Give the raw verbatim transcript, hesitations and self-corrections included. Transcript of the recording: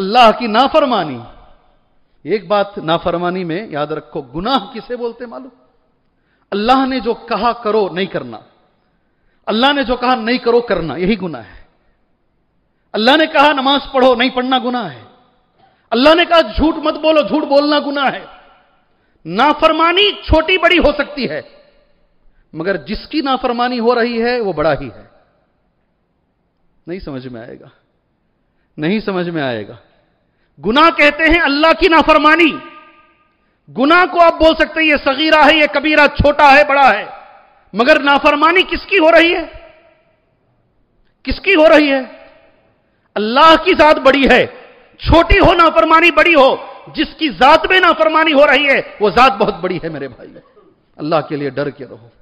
अल्लाह की नाफरमानी। एक बात नाफरमानी में याद रखो, गुनाह किसे बोलते मालूम? अल्लाह ने जो कहा करो नहीं करना, अल्लाह ने जो कहा नहीं करो करना, यही गुनाह है। अल्लाह ने कहा नमाज पढ़ो, नहीं पढ़ना गुनाह है। अल्लाह ने कहा झूठ मत बोलो, झूठ बोलना गुनाह है। नाफरमानी छोटी बड़ी हो सकती है, मगर जिसकी नाफरमानी हो रही है वो बड़ा ही है। नहीं समझ में आएगा, नहीं समझ में आएगा। गुनाह कहते हैं अल्लाह की नाफरमानी। गुनाह को आप बोल सकते हैं ये सगीरा है, ये कबीरा, छोटा है, बड़ा है, मगर नाफरमानी किसकी हो रही है? किसकी हो रही है? अल्लाह की जात बड़ी है। छोटी हो नाफरमानी, बड़ी हो, जिसकी जात में नाफरमानी हो रही है वो जात बहुत बड़ी है। मेरे भाई, अल्लाह के लिए डर के रहो।